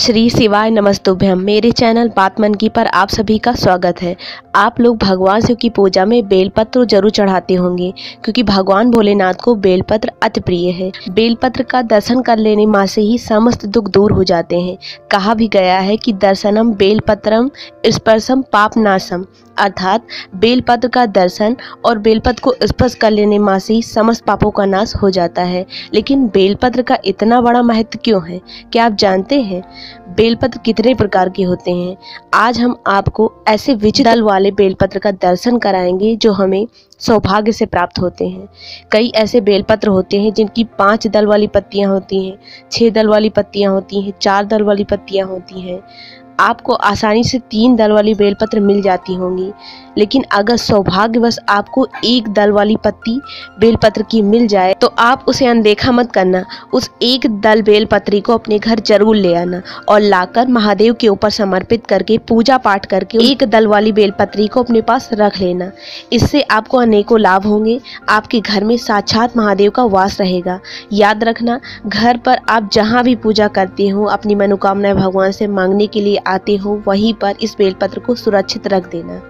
श्री शिवाय नमस्तुभ्यम। मेरे चैनल बातमनकी पर आप सभी का स्वागत है। आप लोग भगवान शिव की पूजा में बेलपत्र जरूर चढ़ाते होंगे, क्योंकि भगवान भोलेनाथ को बेलपत्र अति प्रिय है। बेलपत्र का दर्शन कर लेने माँ से ही समस्त दुख दूर हो जाते हैं। कहा भी गया है कि दर्शनम बेलपत्रम स्पर्शम पापनाशम, अर्थात बेलपत्र का दर्शन और बेलपत्र को स्पर्श कर लेने माँ से ही समस्त पापों का नाश हो जाता है। लेकिन बेलपत्र का इतना बड़ा महत्व क्यों है, क्या आप जानते हैं? बेलपत्र कितने प्रकार के होते हैं? आज हम आपको ऐसे विचित्र दल वाले बेलपत्र का दर्शन कराएंगे जो हमें सौभाग्य से प्राप्त होते हैं। कई ऐसे बेलपत्र होते हैं जिनकी 5 दल वाली पत्तियां होती हैं, 6 दल वाली पत्तियां होती हैं, 4 दल वाली पत्तियां होती हैं। आपको आसानी से 3 दल वाली बेलपत्र मिल जाती होंगी, लेकिन अगर सौभाग्यवश आपको 1 दल वाली पत्ती बेलपत्र की मिल जाए तो आप उसे अनदेखा मत करना। उस 1 दल बेलपत्री को अपने घर जरूर ले आना और लाकर महादेव के ऊपर समर्पित करके पूजा पाठ करके 1 दल वाली बेलपत्री को अपने पास रख लेना। इससे आपको अनेकों लाभ होंगे। आपके घर में साक्षात महादेव का वास रहेगा। याद रखना, घर पर आप जहाँ भी पूजा करते हो, अपनी मनोकामनाएं भगवान से मांगने के लिए आते हो, वहीं पर इस बेलपत्र को सुरक्षित रख देना।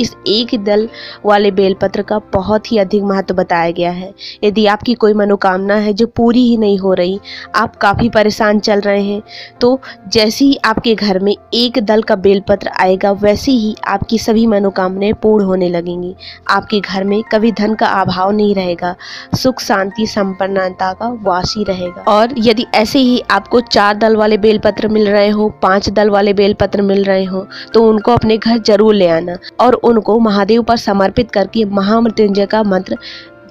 इस 1 दल वाले बेलपत्र का बहुत ही अधिक महत्व बताया गया है। यदि आपकी कोई मनोकामना है जो पूरी ही नहीं हो रही, आप काफ़ी परेशान चल रहे हैं, तो जैसे ही आपके घर में 1 दल का बेलपत्र आएगा, वैसे ही आपकी सभी मनोकामनाएं पूर्ण होने लगेंगी। आपके घर में कभी धन का अभाव नहीं रहेगा, सुख शांति संपन्नता का वास ही रहेगा। और यदि ऐसे ही आपको 4 दल वाले बेलपत्र मिल रहे हों, 5 दल वाले बेलपत्र मिल रहे हों, तो उनको अपने घर जरूर ले आना और उनको महादेव पर समर्पित करके महामृत्युंजय का मंत्र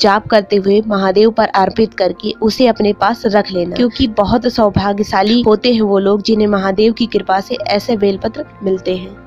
जाप करते हुए महादेव पर अर्पित करके उसे अपने पास रख लेना, क्योंकि बहुत सौभाग्यशाली होते हैं वो लोग जिन्हें महादेव की कृपा से ऐसे बेलपत्र मिलते हैं।